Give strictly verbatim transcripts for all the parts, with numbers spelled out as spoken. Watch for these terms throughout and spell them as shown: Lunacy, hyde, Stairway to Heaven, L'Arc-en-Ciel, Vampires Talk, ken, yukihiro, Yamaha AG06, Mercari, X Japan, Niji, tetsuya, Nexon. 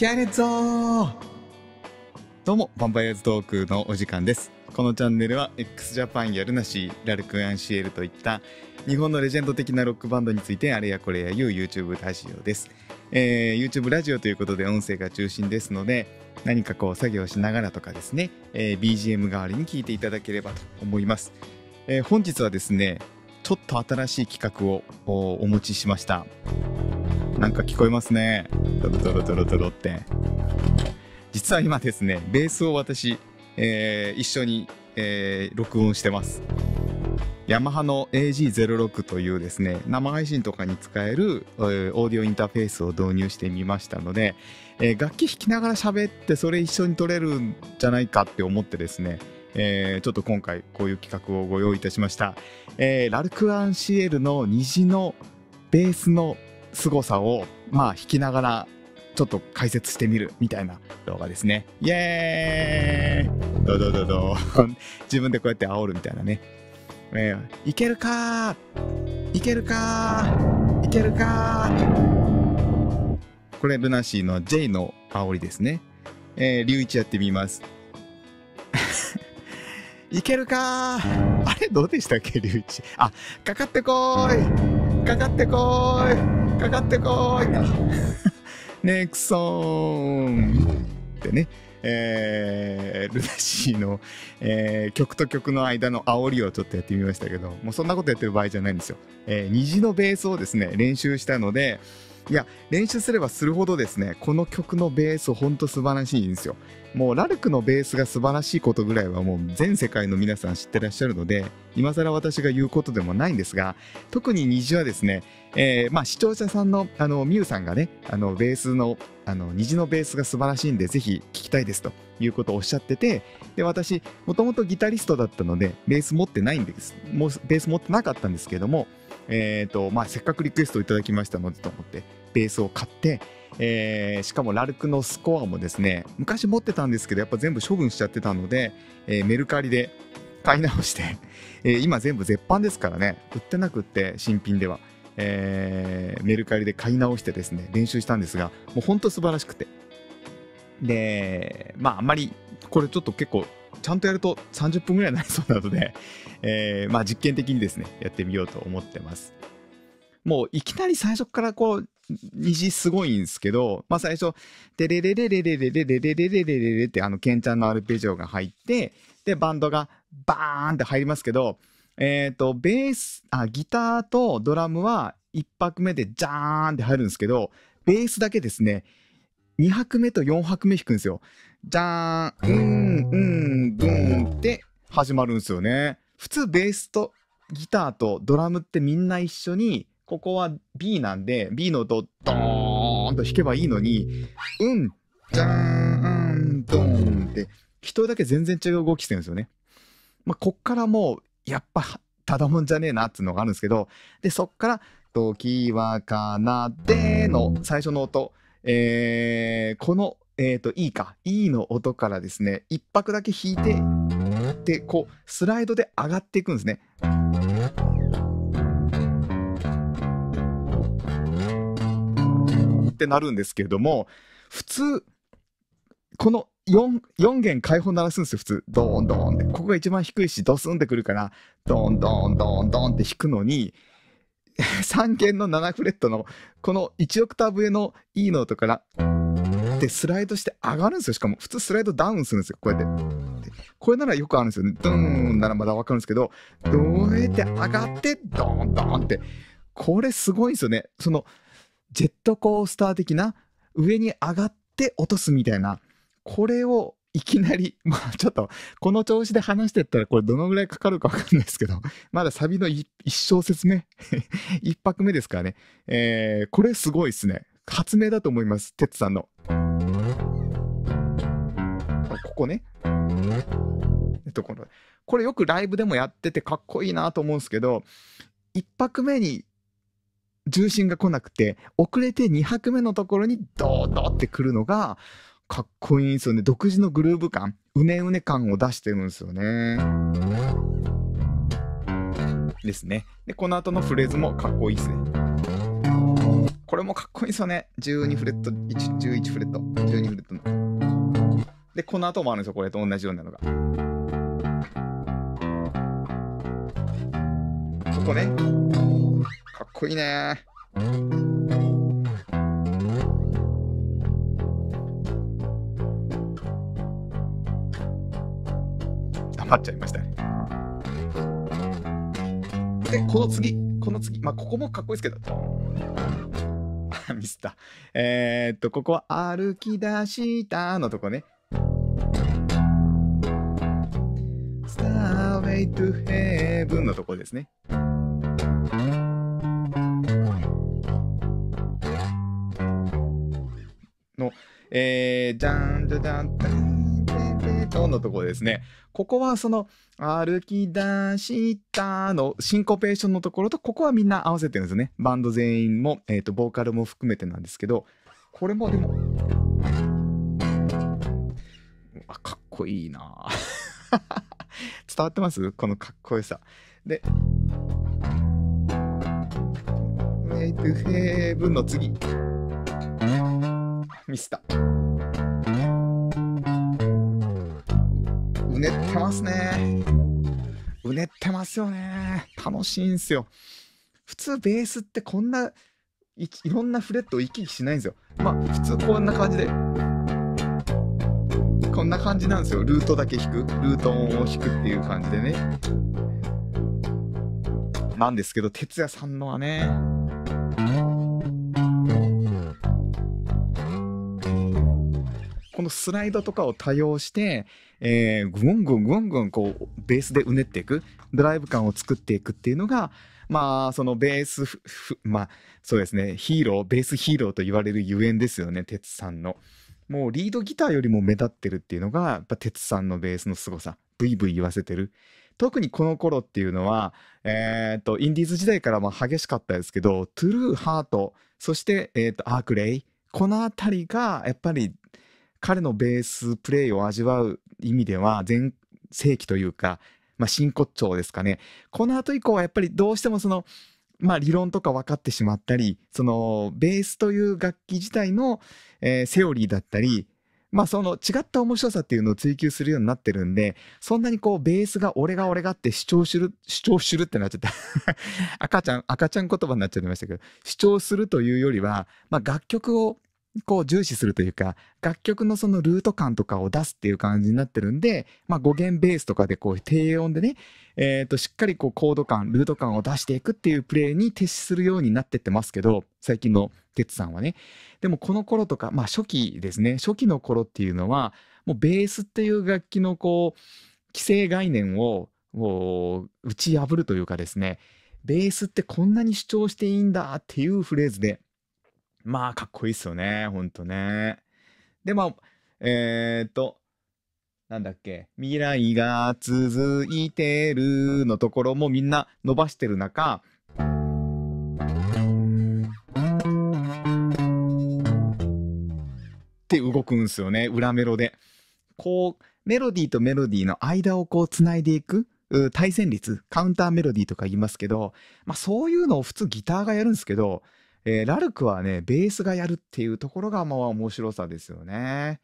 キャレッゾー。どうも、ヴァンパイアーズトークのお時間です。このチャンネルは X ジャパンやルナシー、ラルク・アンシエルといった日本のレジェンド的なロックバンドについてあれやこれや言う YouTube ラジオです。えー、YouTube ラジオということで音声が中心ですので、何かこう作業しながらとかですね、えー、ビージーエム 代わりに聞いていただければと思います。えー、本日はですね、ちょっと新しい企画を お, お持ちしました。なんか聞こえますね。ドロドロドロドロって。実は今ですね、ベースを私、えー、一緒に、えー、録音してます。ヤマハの エージーゼロろく というですね、生配信とかに使える、えー、オーディオインターフェースを導入してみましたので、えー、楽器弾きながら喋ってそれ一緒に撮れるんじゃないかって思ってですね、えー、ちょっと今回こういう企画をご用意いたしました。えー、ラルク・アンシエルの虹のベースの凄さをまあ弾きながらちょっと解説してみるみたいな動画ですね。イエーイ。どどどど自分でこうやって煽るみたいなね。えー、いけるかーいけるかーいけるかー。これルナシーの ジェイ の煽りですね。えー、リュウイチやってみます。いけるかー。あれどうでしたっけリュウイチ。あ、かかってこーいかかってこーいかかってこーい。ネクソンってね、えー、ルナシーの、えー、曲と曲の間の煽りをちょっとやってみましたけど、もうそんなことやってる場合じゃないんですよ。えー、虹のベースをですね、練習したので、いや、練習すればするほどですね、この曲のベースほんと素晴らしいんですよ。もうラルクのベースが素晴らしいことぐらいはもう全世界の皆さん知ってらっしゃるので、今更私が言うことでもないんですが、特に虹はですね、えー、まあ視聴者さんのあのミュウさんがね、あのベースのあの虹のベースが素晴らしいんでぜひ聴きたいですということをおっしゃってて、で私もともとギタリストだったのでベース持ってないんです。もうベース持ってなかったんですけども、えーとまあ、せっかくリクエストいただきましたのでと思ってベースを買って、えー、しかもラルクのスコアもですね昔持ってたんですけどやっぱ全部処分しちゃってたので、えー、メルカリで買い直して、えー、今全部絶版ですからね売ってなくって新品では、えー、メルカリで買い直してですね練習したんですがもうほんと素晴らしくてでまああんまりこれちょっと結構ちゃんとやるとさんじゅっぷんぐらいになりそうなので、えー、まあ実験的にですねやってみようと思ってます。もういきなり最初からこう虹すごいんですけど、まあ最初でレレレレレレレレレレレレレレってあのケンちゃんのアルペジオが入ってでバンドがバーンって入りますけど、えっとベースあギターとドラムはいっぱくめでジャーンって入るんですけどベースだけですねにはくめとよんはくめ弾くんですよ。じゃーん、うん、うん、ブーンって始まるんですよね。普通ベースとギターとドラムってみんな一緒に、ここは ビー なんで、ビー の音をドーンと弾けばいいのに、うん、じゃーん、ドーンって、一人だけ全然違う動きしてるんですよね。まあ、こっからもう、やっぱ、ただもんじゃねえなっていうのがあるんですけど、で、そっから、時は奏での最初の音、えー、この、えーと、E か。E の音からですね、一拍だけ弾いて、で、こう、スライドで上がっていくんですね。ってなるんですけれども、普通、この4、4弦開放鳴らすんですよ、普通。ドーンドーンって。ここが一番低いし、ドスンってくるから、ドーンドーンドーンドーンって弾くのに、さん弦のななフレットのこのいちオクターブ上の E の音からでスライドして上がるんですよ。しかも普通スライドダウンするんですよ。こうやってこれならよくあるんですよね。ドーンならまだ分かるんですけどどうやって上がってドーンドーンってこれすごいんですよね。そのジェットコースター的な上に上がって落とすみたいなこれをいきなり、まあちょっと、この調子で話してったら、これどのぐらいかかるかわかんないですけど、まだサビの一小節目、一拍目ですからね。えー、これすごいですね。発明だと思います、テツさんの。ここね。ところ。これよくライブでもやっててかっこいいなと思うんですけど、一拍目に重心が来なくて、遅れて二拍目のところにドードーってくるのが、かっこいいんですよね。独自のグルーヴ感、うねうね感を出してるんですよね。ですね。で、この後のフレーズもかっこいいですね。これもかっこいいですよね。じゅうにフレット、じゅういちフレット、じゅうにフレットの。で、この後もあるんですよ、これと同じようなのが。ここね。かっこいいね。余っちゃいましたね。で、この次、この次、まあ、ここもかっこいいですけど。ミスった。えー、っと、ここは歩き出したのとこね。Stairway to Heaven のとこですね。の、えー、じゃんじゃじゃん、のとこですね。ここはその歩き出したのシンコペーションのところと、ここはみんな合わせてるんですね。バンド全員も、えーと、ボーカルも含めてなんですけど、これもでもあかっこいいな伝わってます？このかっこよさで「Way to Heaven」の次ミスターうねってますね。うねってますよね。楽しいんすよ。普通ベースってこんないろんなフレットを行き来しないんですよ。まあ普通こんな感じでこんな感じなんですよ。ルートだけ弾く、ルート音を弾くっていう感じでね。なんですけど哲也さんのはねこのスライドとかを多用して、えー、ぐんぐんぐんぐんこうベースでうねっていくドライブ感を作っていくっていうのが、まあそのベースふふまあそうですね、ヒーローベースヒーローと言われるゆえんですよね。テツさんのもうリードギターよりも目立ってるっていうのがやっぱテツさんのベースの凄さ、ブイブイ言わせてる。特にこの頃っていうのは、えー、とインディーズ時代からまあ激しかったですけど、トゥルーハート、そして、えー、とアークレイ、この辺りがやっぱり彼のベースプレイを味わう意味では全盛期というか、まあ、真骨頂ですかね。この後以降はやっぱりどうしてもその、まあ、理論とか分かってしまったり、そのベースという楽器自体の、えー、セオリーだったり、まあ、その違った面白さっていうのを追求するようになってるんで、そんなにこうベースが俺が俺がって主張する主張するってなっちゃった赤ちゃん赤ちゃん言葉になっちゃいましたけど、主張するというよりは、まあ、楽曲をこう重視するというか、楽曲のそのルート感とかを出すっていう感じになってるんで、まあ、語源ベースとかでこう低音でね、えー、としっかりこうコード感ルート感を出していくっていうプレイに徹するようになってってますけど、最近の哲さんはね。でもこの頃とか、まあ、初期ですね、初期の頃っていうのはもうベースっていう楽器のこう既成概念を打ち破るというかですね、ベースってこんなに主張していいんだっていうフレーズで。まあかっこいいっすよね、ほんとね。でまあえっとなんだっけ、未来が続いてるのところもみんな伸ばしてる中、って動くんすよね、裏メロで。こうメロディーとメロディーの間をこうつないでいく対旋律、カウンターメロディーとか言いますけど、まあそういうのを普通ギターがやるんですけど、えー、ラルクはねベースがやるっていうところがまあ面白さですよね。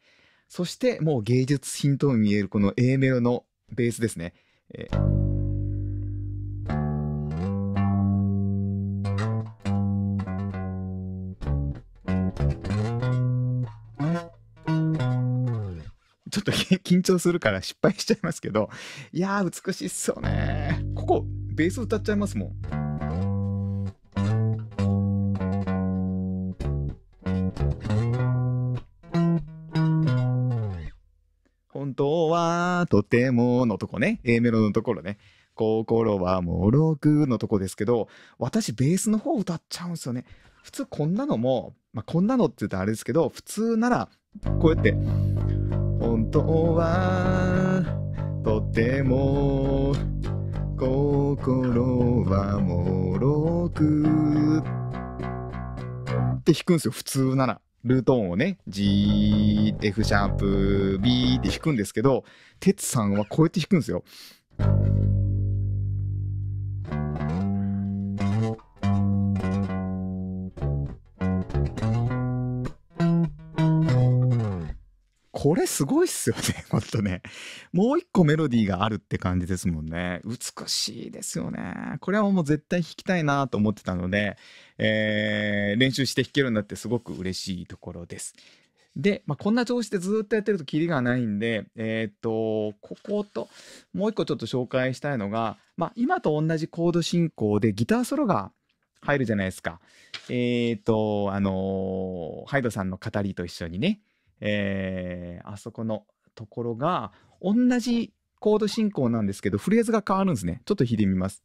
そしてもう芸術品とも見えるこの A メロのベースですね、えー、ちょっと緊張するから失敗しちゃいますけど、いやー美しいっすよね。ここベース歌っちゃいますもん。本当はとてものとこね、A メロのところね、心はもろくのとこですけど、私ベースの方歌っちゃうんですよね。普通こんなのも、まあ、こんなのって言ったらあれですけど、普通ならこうやって本当はとても心はもろくって弾くんですよ、普通なら。ルート音をね G、F シャープ、B って弾くんですけど、テツさんはこうやって弾くんですよ。これすごいっすよね。ほんとね。もう一個メロディーがあるって感じですもんね。美しいですよね。これはもう絶対弾きたいなと思ってたので、えー、練習して弾けるんだってすごく嬉しいところです。で、まあ、こんな調子でずっとやってるとキリがないんで、えー、っと、ここと、もう一個ちょっと紹介したいのが、まあ、今と同じコード進行でギターソロが入るじゃないですか。えー、っと、あのー、ハイドさんの語りと一緒にね、えー、あそこのところが同じコード進行なんですけどフレーズが変わるんですね。ちょっと弾いてみます。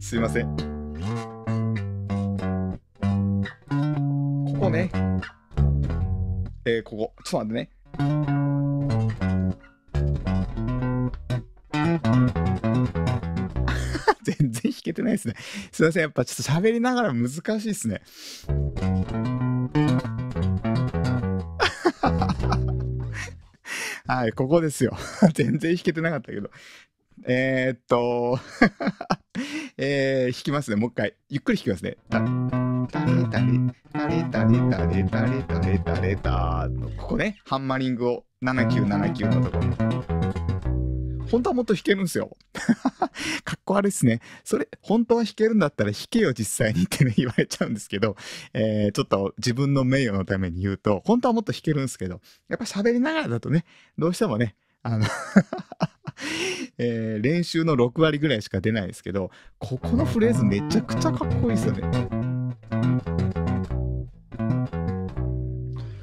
すいません。ここね、えー、ここちょっと待ってね。全然弾けてないですね。すいません。やっぱちょっと喋りながら難しいですね。はい、ここですよ。全然弾けてなかったけど。えー、っと、えー、弾きますね。もう一回。ゆっくり弾きますね。タレタレタレタレタレタレタレタレタ。ここね。ハンマリングをななきゅうななきゅうのところ。本当はもっと弾けるんですよ。かっこ悪いっすね。それ、本当は弾けるんだったら弾けよ実際にってね、言われちゃうんですけど、えー、ちょっと自分の名誉のために言うと、本当はもっと弾けるんですけど、やっぱ喋りながらだとね、どうしてもね、あの、えー、練習のろくわりぐらいしか出ないですけど、ここのフレーズめちゃくちゃかっこいいですよね。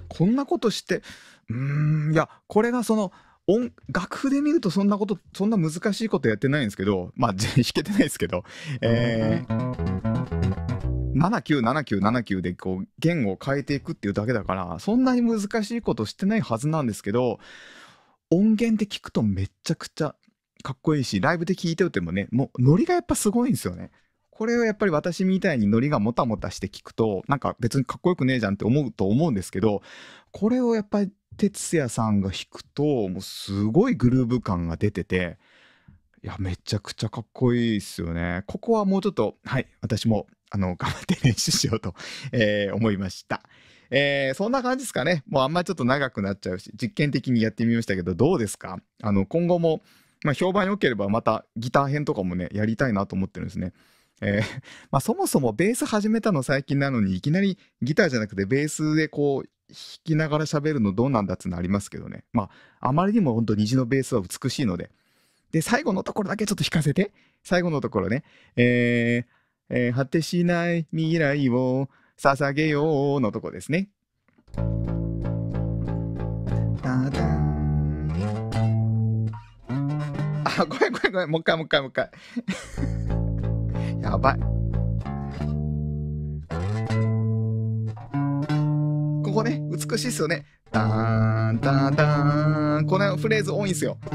こんなことして、うーん、いや、これがその、音楽譜で見るとそんなことそんな難しいことやってないんですけど、まあ弾けてないですけど、えー、ななきゅうななきゅうななきゅうでこう弦を変えていくっていうだけだからそんなに難しいことしてないはずなんですけど、音源で聞くとめちゃくちゃかっこいいし、ライブで聴いておいてもね、もうノリがやっぱすごいんですよね。これはやっぱり私みたいにノリがもたもたして聞くとなんか別にかっこよくねえじゃんって思うと思うんですけど、これをやっぱり哲也さんが弾くともうすごいグルーヴ感が出てて、いやめちゃくちゃかっこいいですよね。ここはもうちょっとはい、私もあの頑張って練習しようと、えー、思いました。えー、そんな感じですかね。もうあんまりちょっと長くなっちゃうし実験的にやってみましたけど、どうですか。あの今後も、まあ、評判良ければまたギター編とかもねやりたいなと思ってるんですね。えーまあ、そもそもベース始めたの最近なのにいきなりギターじゃなくてベースでこう弾きながら喋るのどうなんだっていうのありますけどね。まああまりにもほんと虹のベースは美しいので、で最後のところだけちょっと弾かせて。最後のところね、えーえー、果てしない未来を捧げようのとこですね。ダダン。あ、ごめんごめんごめん、もう一回もう一回もう一回。やばい。ここね、美しいっすよね。ダーンダーンダーン。このフレーズ多いんですよ。こ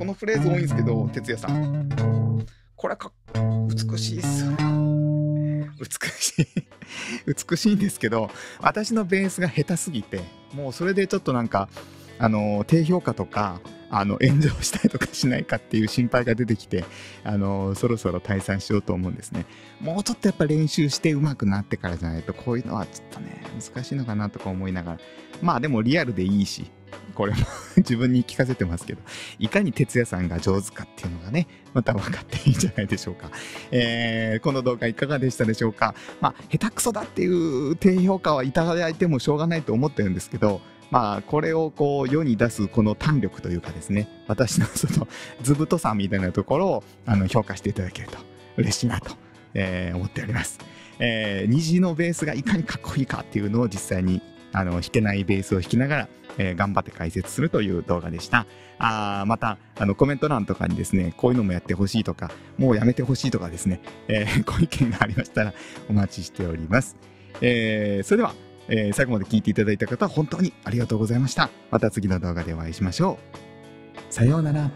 このフレーズ多いんですけど、哲也さんこれか美しいっすよね。美しい美しいんですけど、私のベースが下手すぎてもうそれでちょっとなんかあの低評価とかあの炎上したりとかしないかっていう心配が出てきて、あのそろそろ退散しようと思うんですね。もうちょっとやっぱ練習して上手くなってからじゃないとこういうのはちょっとね難しいのかなとか思いながら、まあでもリアルでいいし、これも自分に聞かせてますけど、いかに哲也さんが上手かっていうのがねまた分かっていいんじゃないでしょうか。えー、この動画いかがでしたでしょうか。まあ下手くそだっていう低評価はいただいてもしょうがないと思ってるんですけど、まあこれをこう世に出すこの胆力というかですね、私のその図太さみたいなところをあの評価していただけると嬉しいなと、えー、思っております。えー、虹のベースがいかにかっこいいかっていうのを実際にあの弾けないベースを弾きながら、えー、頑張って解説するという動画でした。あまたあのコメント欄とかにですね、こういうのもやってほしいとかもうやめてほしいとかですね、えー、ご意見がありましたらお待ちしております。えー、それではえー、最後まで聞いていただいた方本当にありがとうございました。また次の動画でお会いしましょう。さようなら。